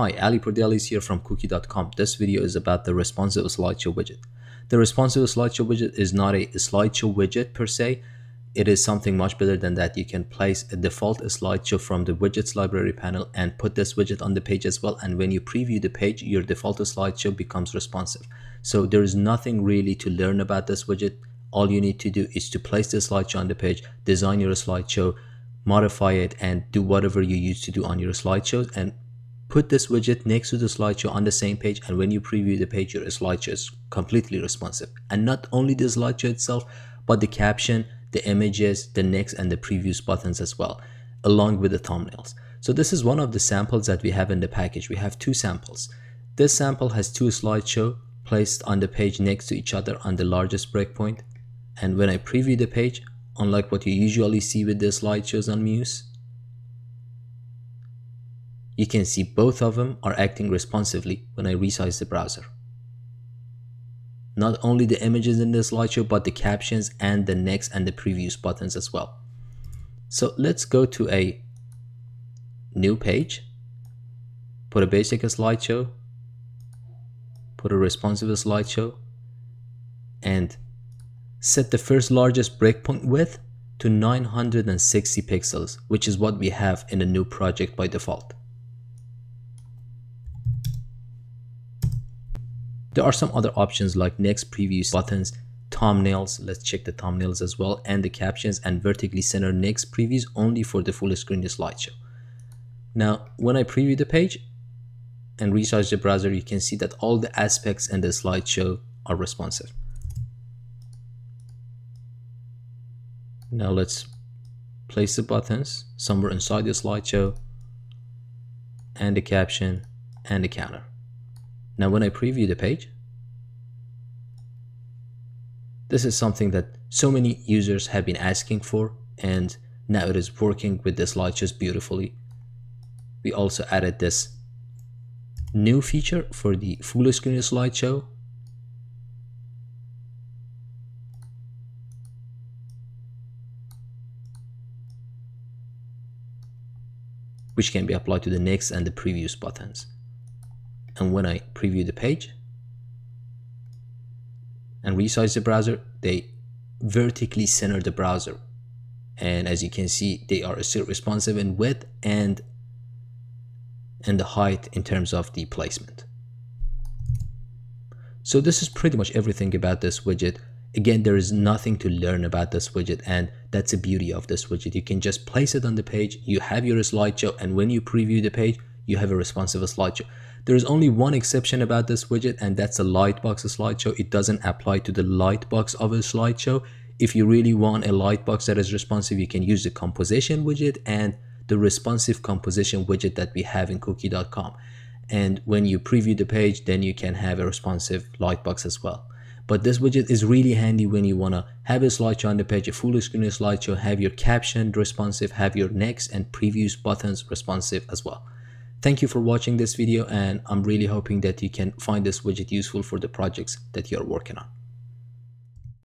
Hi, Ali Pordelis here from QooQee.com. This video is about the Responsive Slideshow Widget. The Responsive Slideshow Widget is not a slideshow widget per se. It is something much better than that. You can place a default slideshow from the widgets library panel and put this widget on the page as well. And when you preview the page, your default slideshow becomes responsive. So there is nothing really to learn about this widget. All you need to do is to place the slideshow on the page, design your slideshow, modify it, and do whatever you used to do on your slideshows, and put this widget next to the slideshow on the same page, and when you preview the page, your slideshow is completely responsive. And not only the slideshow itself, but the caption, the images, the next and the previous buttons as well, along with the thumbnails. So this is one of the samples that we have in the package. We have two samples. This sample has two slideshows placed on the page next to each other on the largest breakpoint. And when I preview the page, unlike what you usually see with the slideshows on Muse, you can see both of them are acting responsively when I resize the browser. Not only the images in the slideshow, but the captions and the next and the previous buttons as well. So let's go to a new page, put a basic slideshow, put a responsive slideshow, and set the first largest breakpoint width to 960 pixels, which is what we have in the new project by default. There are some other options like next, previous buttons, thumbnails. Let's check the thumbnails as well, and the captions, and vertically center next previews only for the full screen slideshow. Now, when I preview the page and resize the browser, you can see that all the aspects in the slideshow are responsive. Now let's place the buttons somewhere inside the slideshow, and the caption, and the counter. Now when I preview the page, this is something that so many users have been asking for, and now it is working with the slideshows beautifully. We also added this new feature for the full screen slideshow. Which can be applied to the next and the previous buttons. And when I preview the page and resize the browser, they vertically center the browser. And as you can see, they are still responsive in width and the height in terms of the placement. So this is pretty much everything about this widget. Again, there is nothing to learn about this widget, and that's the beauty of this widget. You can just place it on the page, you have your slideshow, and when you preview the page, you have a responsive slideshow. There is only one exception about this widget, and that's a lightbox slideshow. It doesn't apply to the lightbox of a slideshow. If you really want a lightbox that is responsive, you can use the composition widget and the responsive composition widget that we have in QooQee.com. And when you preview the page, then you can have a responsive lightbox as well. But this widget is really handy when you want to have a slideshow on the page, a full screen slideshow, have your caption responsive, have your next and previous buttons responsive as well. Thank you for watching this video, and I'm really hoping that you can find this widget useful for the projects that you're working on.